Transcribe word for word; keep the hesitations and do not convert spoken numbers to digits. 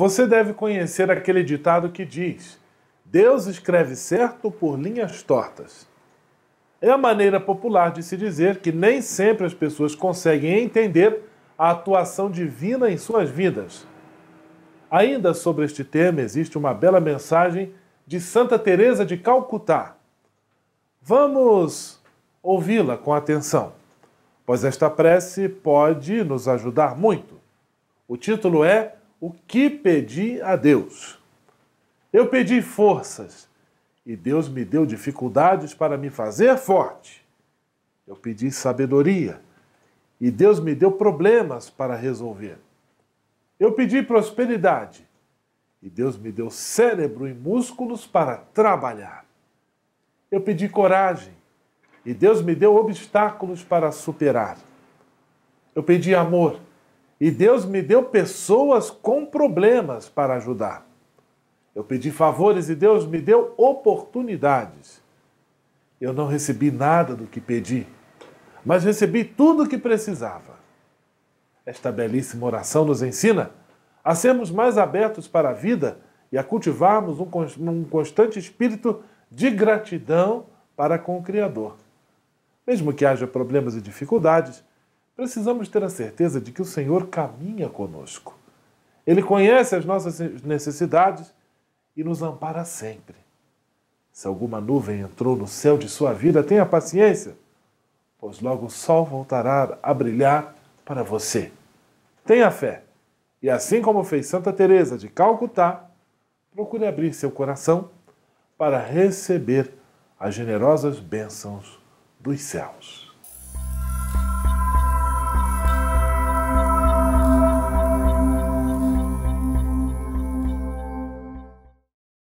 Você deve conhecer aquele ditado que diz: Deus escreve certo por linhas tortas. É a maneira popular de se dizer que nem sempre as pessoas conseguem entender a atuação divina em suas vidas. Ainda sobre este tema existe uma bela mensagem de Santa Teresa de Calcutá. Vamos ouvi-la com atenção, pois esta prece pode nos ajudar muito. O título é O que pedi a Deus? Eu pedi forças e Deus me deu dificuldades para me fazer forte. Eu pedi sabedoria e Deus me deu problemas para resolver. Eu pedi prosperidade e Deus me deu cérebro e músculos para trabalhar. Eu pedi coragem e Deus me deu obstáculos para superar. Eu pedi amor e Deus me deu pessoas com problemas para ajudar. Eu pedi favores e Deus me deu oportunidades. Eu não recebi nada do que pedi, mas recebi tudo o que precisava. Esta belíssima oração nos ensina a sermos mais abertos para a vida e a cultivarmos um constante espírito de gratidão para com o Criador. Mesmo que haja problemas e dificuldades, precisamos ter a certeza de que o Senhor caminha conosco. Ele conhece as nossas necessidades e nos ampara sempre. Se alguma nuvem entrou no céu de sua vida, tenha paciência, pois logo o sol voltará a brilhar para você. Tenha fé e, assim como fez Santa Teresa de Calcutá, procure abrir seu coração para receber as generosas bênçãos dos céus.